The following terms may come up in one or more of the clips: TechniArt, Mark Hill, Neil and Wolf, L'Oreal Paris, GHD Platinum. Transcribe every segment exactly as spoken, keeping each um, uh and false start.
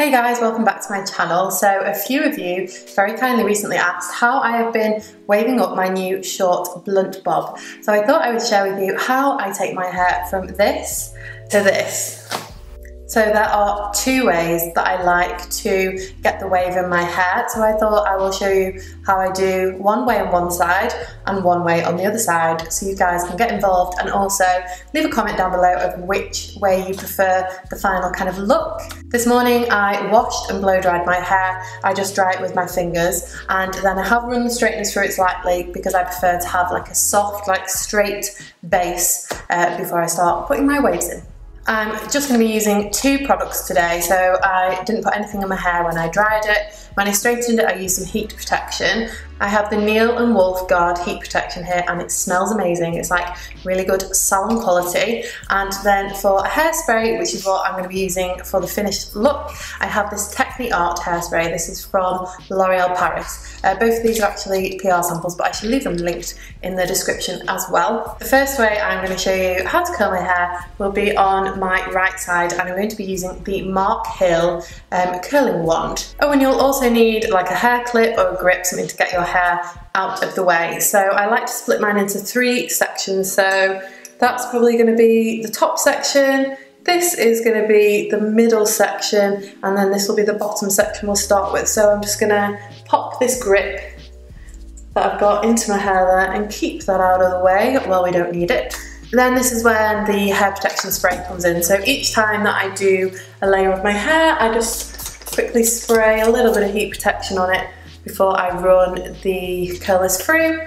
Hey guys, welcome back to my channel. So a few of you very kindly recently asked how I have been waving up my new short blunt bob. So I thought I would share with you how I take my hair from this to this. So there are two ways that I like to get the wave in my hair. So I thought I will show you how I do one way on one side and one way on the other side, so you guys can get involved and also leave a comment down below of which way you prefer the final kind of look. This morning I washed and blow dried my hair. I just dry it with my fingers, and then I have run the straighteners through it slightly because I prefer to have like a soft, like straight base uh, before I start putting my waves in. I'm just going to be using two products today, so I didn't put anything on my hair when I dried it. When I straightened it, I used some heat protection. I have the Neil and Wolf Guard heat protection here, and it smells amazing. It's like really good salon quality. And then for a hairspray, which is what I'm going to be using for the finished look, I have this TechniArt hairspray. This is from L'Oreal Paris. Uh, both of these are actually P R samples, but I should leave them linked in the description as well. The first way I'm going to show you how to curl my hair will be on my right side, and I'm going to be using the Mark Hill um, curling wand. Oh, and you'll also need like a hair clip or a grip, something to get your hair out of the way. So I like to split mine into three sections, so that's probably going to be the top section, this is going to be the middle section, and then this will be the bottom section we'll start with. So I'm just going to pop this grip that I've got into my hair there and keep that out of the way while we don't need it. Then this is when the hair protection spray comes in. So each time that I do a layer of my hair, I just quickly spray a little bit of heat protection on it before I run the curlers through,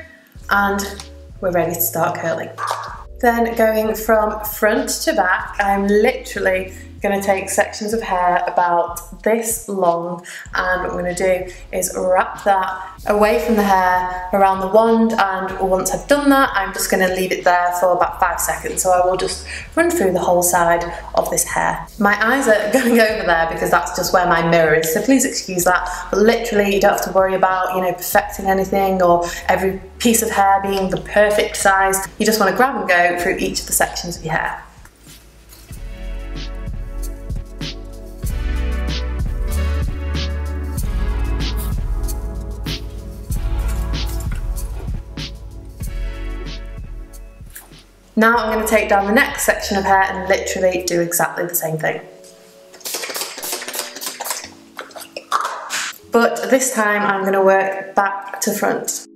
and we're ready to start curling. Then going from front to back, I'm literally going to take sections of hair about this long, and what we're going to do is wrap that away from the hair around the wand, and once I've done that, I'm just going to leave it there for about five seconds. So I will just run through the whole side of this hair. My eyes are going over there because that's just where my mirror is, so please excuse that, but literally you don't have to worry about, you know, perfecting anything or every piece of hair being the perfect size. You just want to grab and go through each of the sections of your hair. Now I'm going to take down the next section of hair and literally do exactly the same thing. But this time I'm going to work back to front.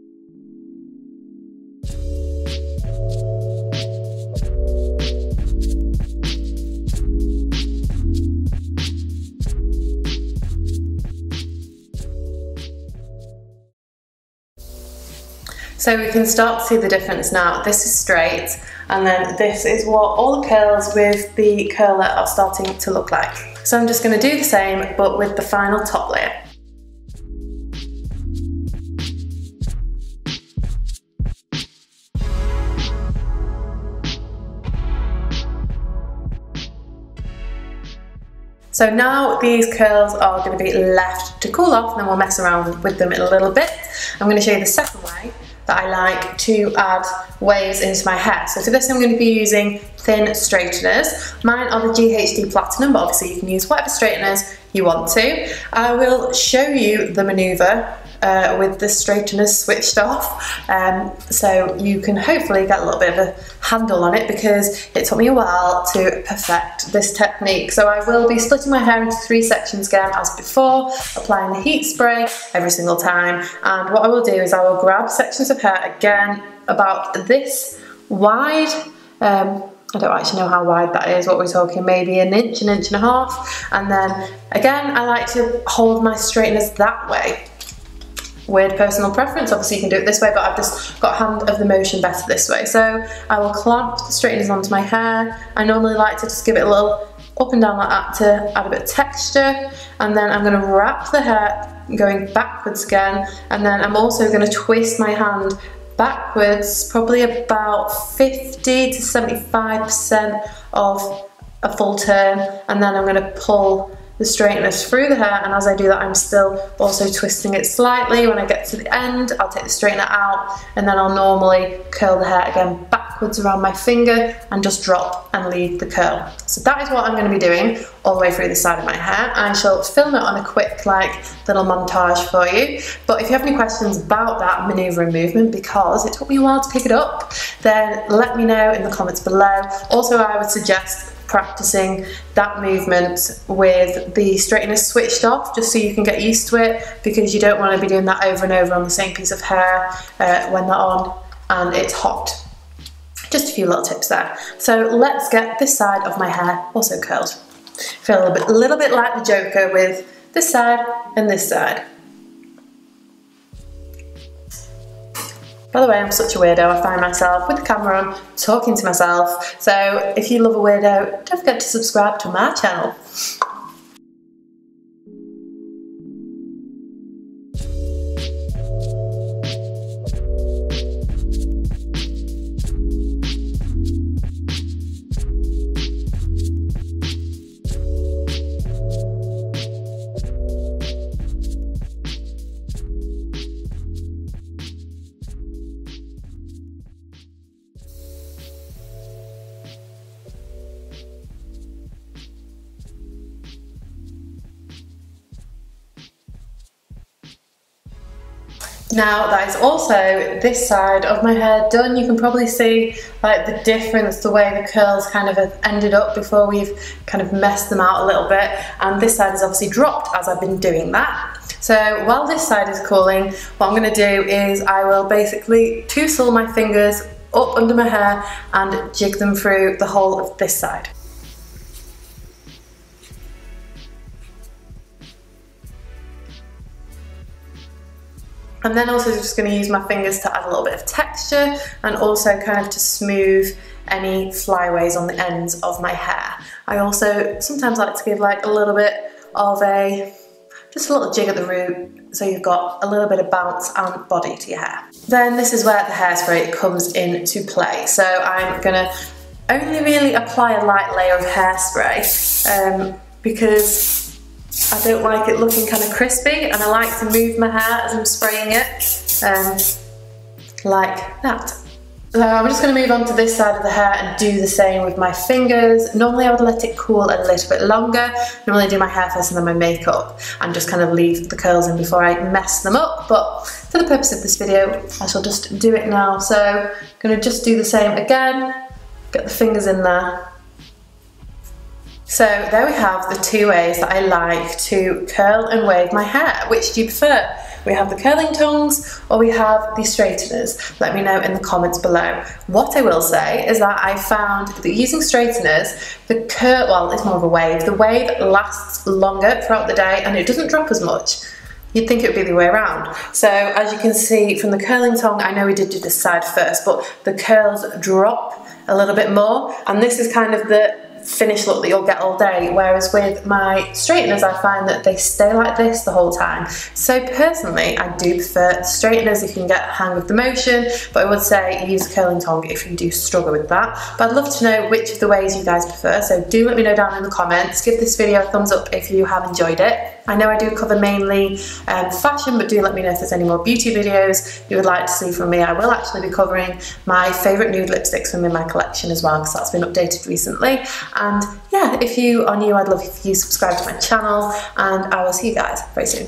So we can start to see the difference now. This is straight, and then this is what all the curls with the curler are starting to look like. So I'm just going to do the same, but with the final top layer. So now these curls are going to be left to cool off, and then we'll mess around with them in a little bit. I'm going to show you the second way that I like to add waves into my hair. So for this I'm going to be using thin straighteners. Mine are the G H D Platinum, but obviously you can use whatever straighteners you want to. I will show you the manoeuvre uh, with the straighteners switched off, um, so you can hopefully get a little bit of a handle on it, because it took me a while to perfect this technique. So I will be splitting my hair into three sections again as before, applying the heat spray every single time, and what I will do is I will grab sections of hair again about this wide. um, I don't actually know how wide that is, what we're talking, maybe an inch, an inch and a half, and then again I like to hold my straighteners that way. Weird personal preference, obviously you can do it this way, but I've just got hand of the motion better this way. So I will clamp the straighteners onto my hair. I normally like to just give it a little up and down like that to add a bit of texture, and then I'm going to wrap the hair going backwards again, and then I'm also going to twist my hand backwards, probably about fifty to seventy-five percent of a full turn, and then I'm going to pull the straighteners through the hair, and as I do that I'm still also twisting it slightly. When I get to the end I'll take the straightener out, and then I'll normally curl the hair again backwards backwards around my finger and just drop and leave the curl. So that is what I'm going to be doing all the way through the side of my hair. I shall film it on a quick like little montage for you, but if you have any questions about that manoeuvre and movement, because it took me a while to pick it up, then let me know in the comments below. Also, I would suggest practicing that movement with the straighteners switched off, just so you can get used to it, because you don't want to be doing that over and over on the same piece of hair uh, when they're on and it's hot. Just a few little tips there. So let's get this side of my hair also curled. I feel a little bit, little bit like the Joker with this side and this side. By the way, I'm such a weirdo, I find myself with the camera on, talking to myself. So if you love a weirdo, don't forget to subscribe to my channel. Now that is also this side of my hair done. You can probably see like the difference, the way the curls kind of have ended up before we've kind of messed them out a little bit. And this side is obviously dropped as I've been doing that. So while this side is cooling, what I'm going to do is I will basically tousle my fingers up under my hair and jig them through the whole of this side. And then also just going to use my fingers to add a little bit of texture and also kind of to smooth any flyaways on the ends of my hair. I also sometimes like to give like a little bit of a, just a little jig at the root, so you've got a little bit of bounce and body to your hair. Then this is where the hairspray comes into play. So I'm going to only really apply a light layer of hairspray um, because I don't like it looking kind of crispy, and I like to move my hair as I'm spraying it, um, like that. So I'm just going to move on to this side of the hair and do the same with my fingers. Normally I would let it cool a little bit longer. Normally I do my hair first and then my makeup, and just kind of leave the curls in before I mess them up, but for the purpose of this video I shall just do it now. So I'm going to just do the same again, get the fingers in there. So there we have the two ways that I like to curl and wave my hair. Which do you prefer? We have the curling tongs or we have the straighteners? Let me know in the comments below. What I will say is that I found that using straighteners, the curl, well it's more of a wave, the wave lasts longer throughout the day and it doesn't drop as much. You'd think it would be the way around. So as you can see from the curling tong, I know we did do this side first, but the curls drop a little bit more, and this is kind of the finish look that you'll get all day, whereas with my straighteners I find that they stay like this the whole time. So personally I do prefer straighteners if you can get the hang of the motion, but I would say use a curling tong if you do struggle with that. But I'd love to know which of the ways you guys prefer, so do let me know down in the comments. Give this video a thumbs up if you have enjoyed it. I know I do cover mainly um, fashion, but do let me know if there's any more beauty videos you would like to see from me. I will actually be covering my favourite nude lipsticks from in my collection as well, because that's been updated recently. And yeah, if you are new, I'd love if you subscribe to my channel, and I will see you guys very soon.